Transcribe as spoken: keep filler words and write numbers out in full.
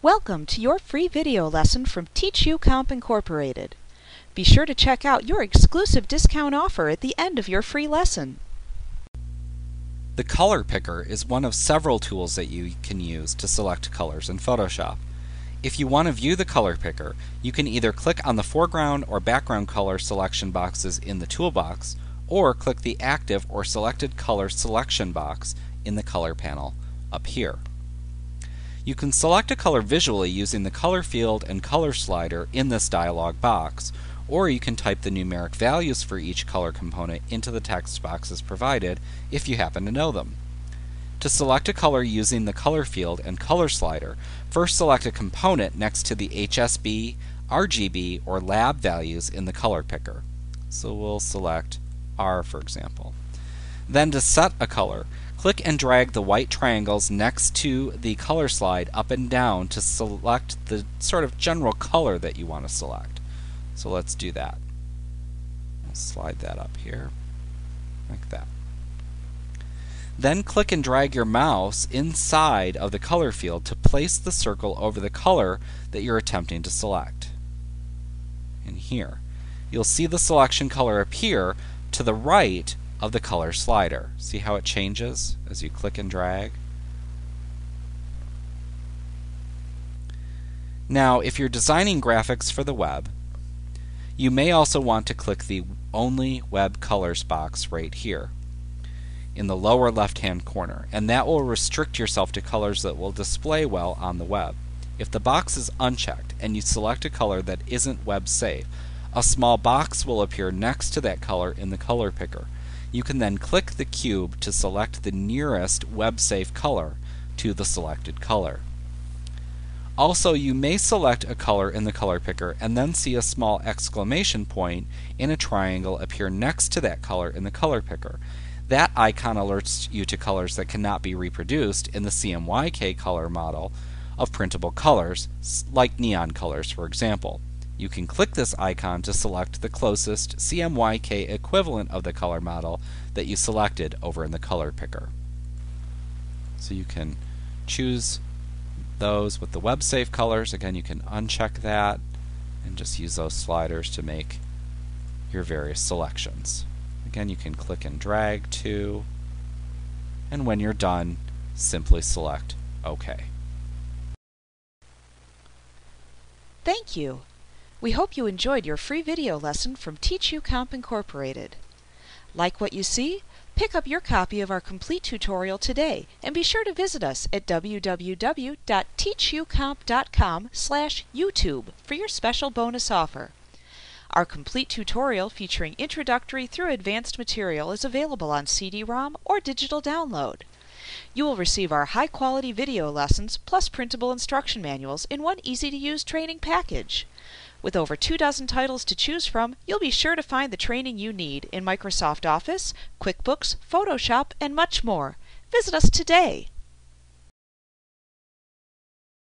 Welcome to your free video lesson from TeachUComp Incorporated. Be sure to check out your exclusive discount offer at the end of your free lesson. The Color Picker is one of several tools that you can use to select colors in Photoshop. If you want to view the Color Picker, you can either click on the foreground or background color selection boxes in the toolbox, or click the Active or Selected Color selection box in the color panel up here. You can select a color visually using the color field and color slider in this dialog box, or you can type the numeric values for each color component into the text boxes provided if you happen to know them. To select a color using the color field and color slider, first select a component next to the H S B, R G B, or lab values in the color picker. So we'll select R, for example. Then to set a color, click and drag the white triangles next to the color slide up and down to select the sort of general color that you want to select. So let's do that. I'll slide that up here, like that. Then click and drag your mouse inside of the color field to place the circle over the color that you're attempting to select. And here, you'll see the selection color appear to the right of the color slider. See how it changes as you click and drag? Now, if you're designing graphics for the web, you may also want to click the Only Web Colors box right here in the lower left-hand corner, and that will restrict yourself to colors that will display well on the web. If the box is unchecked and you select a color that isn't web-safe, a small box will appear next to that color in the color picker. You can then click the cube to select the nearest web-safe color to the selected color. Also, you may select a color in the color picker and then see a small exclamation point in a triangle appear next to that color in the color picker. That icon alerts you to colors that cannot be reproduced in the C M Y K color model of printable colors, like neon colors, for example. You can click this icon to select the closest C M Y K equivalent of the color model that you selected over in the color picker. So you can choose those with the web-safe colors. Again, you can uncheck that and just use those sliders to make your various selections. Again, you can click and drag to, and when you're done, simply select OK. Thank you. We hope you enjoyed your free video lesson from TeachUComp Incorporated. Like what you see? Pick up your copy of our complete tutorial today, and be sure to visit us at w w w dot teachucomp dot com slash YouTube for your special bonus offer. Our complete tutorial featuring introductory through advanced material is available on C D ROM or digital download. You will receive our high-quality video lessons plus printable instruction manuals in one easy-to-use training package. With over two dozen titles to choose from, you'll be sure to find the training you need in Microsoft Office, QuickBooks, Photoshop, and much more. Visit us today!